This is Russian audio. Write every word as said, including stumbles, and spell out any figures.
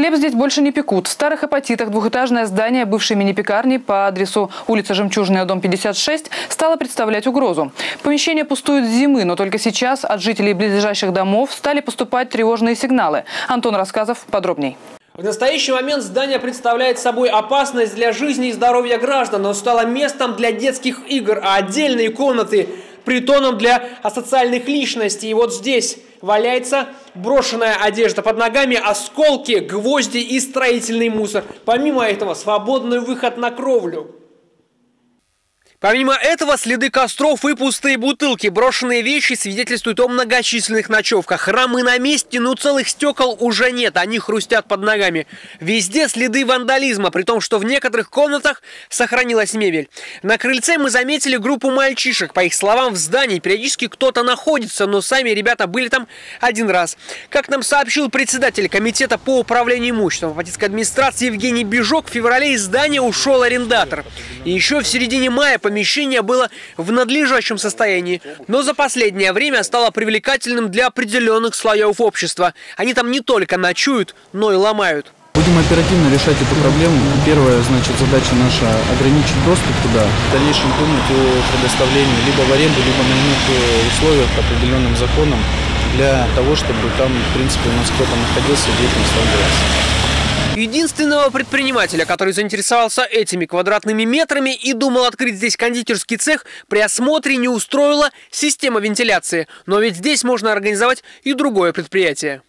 Хлеб здесь больше не пекут. В Старых Апатитах двухэтажное здание бывшей мини-пекарни по адресу улица Жемчужная, дом пятьдесят шесть, стало представлять угрозу. Помещение пустует с зимы, но только сейчас от жителей близлежащих домов стали поступать тревожные сигналы. Антон Рассказов подробней. В настоящий момент здание представляет собой опасность для жизни и здоровья граждан. Оно стало местом для детских игр, а отдельные комнаты – притоном для асоциальных личностей. И вот здесь валяется брошенная одежда, под ногами осколки, гвозди и строительный мусор. Помимо этого, свободный выход на кровлю. Помимо этого, следы костров и пустые бутылки. Брошенные вещи свидетельствуют о многочисленных ночевках. Рамы на месте, но целых стекол уже нет. Они хрустят под ногами. Везде следы вандализма, при том, что в некоторых комнатах сохранилась мебель. На крыльце мы заметили группу мальчишек. По их словам, в здании периодически кто-то находится, но сами ребята были там один раз. Как нам сообщил председатель комитета по управлению имуществом апатитской администрации Евгений Бежок, в феврале из здания ушел арендатор. И еще в середине мая помещение было в надлежащем состоянии, но за последнее время стало привлекательным для определенных слоев общества. Они там не только ночуют, но и ломают. Будем оперативно решать эту проблему. Первая, значит, задача наша – ограничить доступ туда. В дальнейшем думать о предоставлении либо в аренду, либо наймных условиях по определенным законам для того, чтобы там, в принципе, у нас кто-то находился и детям становился. Единственного предпринимателя, который заинтересовался этими квадратными метрами и думал открыть здесь кондитерский цех, при осмотре не устроила система вентиляции. Но ведь здесь можно организовать и другое предприятие.